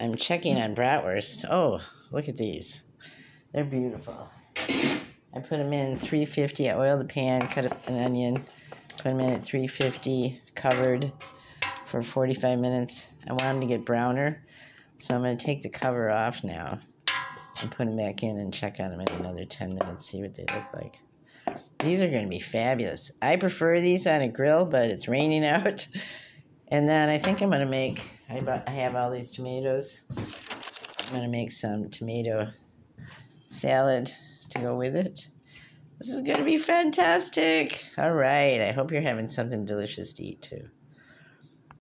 I'm checking on bratwurst. Oh, look at these. They're beautiful. I put them in 350. I oiled the pan, cut up an onion, put them in at 350, covered for 45 minutes. I want them to get browner, so I'm going to take the cover off now and put them back in and check on them in another 10 minutes, see what they look like. These are going to be fabulous. I prefer these on a grill, but it's raining out. And then I think I'm going to make, I have all these tomatoes. I'm going to make some tomato salad to go with it. This is going to be fantastic. All right. I hope you're having something delicious to eat too.